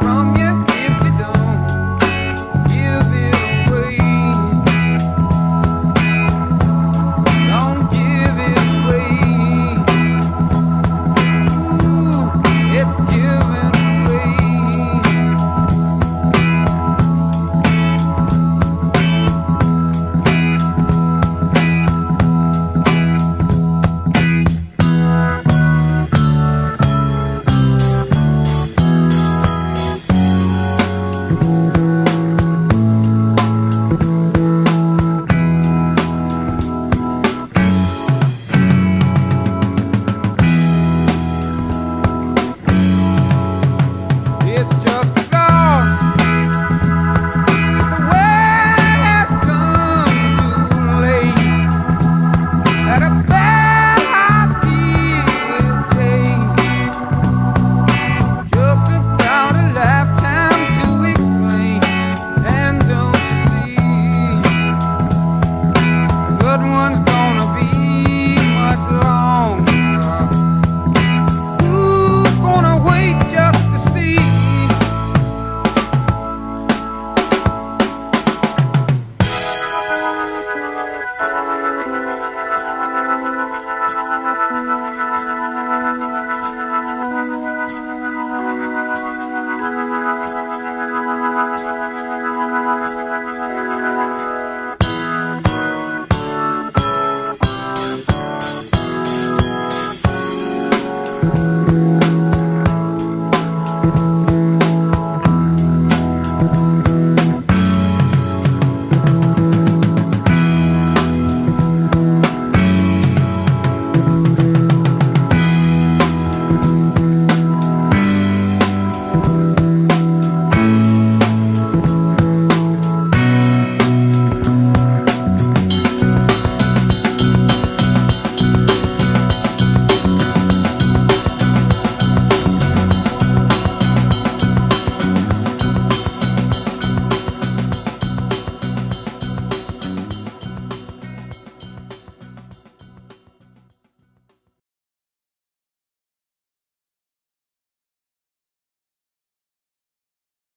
from you.